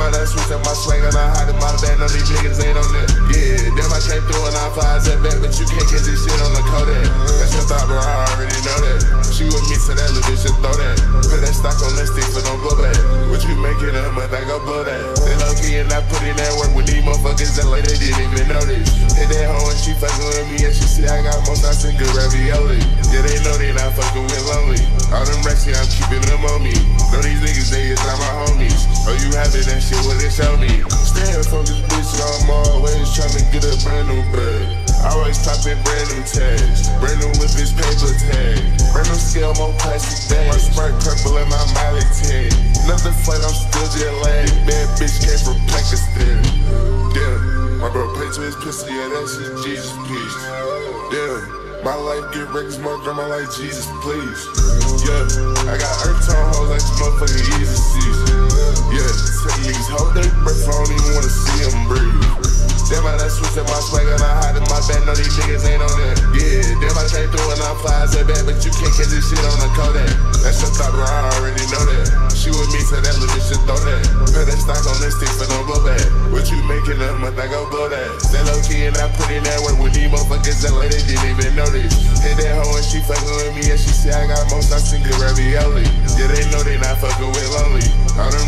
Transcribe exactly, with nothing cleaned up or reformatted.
about that switch and my swag and I hide it by the back. No, these niggas ain't on that. Yeah, then I came through and I flies that back, but you can't catch this shit on the Kodak. That's your thought, bro, I already know that. She with me, so that little bitch just throw that. Put that stock on that stick, but don't blow that. What you making up, but I go blow that. They low key and I put in that work with these motherfuckers that like they didn't even notice. Hit that hoe and she fucking with me and she see I got more thoughts and good ravioli. Yeah, they know they not fucking with lonely. All them racks, yeah, I'm keeping them on me. Know these niggas, they is not my homies. Oh, you having that shit, what they show me? Staying from this bitch, I'm always trying to get a brand new bag. Always popping brand new tags. Brand new with this paper tag. Brand new scale, more plastic bags. My Sprite purple and my Miley tag. Nothing flat, I'm still jet lagged. Bad bitch came from Pakistan. Damn, my bro paid to his pistol, yeah, that shit Jesus, please. Damn. My life get wrecked, my grandma like Jesus, please. Yeah, I got earth tone hoes like this motherfucking easy season. Yeah, some niggas hold their breath, I don't even wanna see them breathe. Damn, I that switch at my swag and I hide in my back, no, these niggas ain't on that. Yeah, damn, I came through and I flies that back, but you can't catch this shit on the Kodak. That's your thought, bro, I already know that. She with me, so that little bitch just throw that. Put that stock on that stick, but don't blow back. What you making up, month I go blow that. Stay low key and I put in that work with these motherfuckers that like they didn't even know. Hit that hoe and she fuckin' with me and she say I got more sauce and good ravioli. Yeah, they know they not fuckin' with lonely.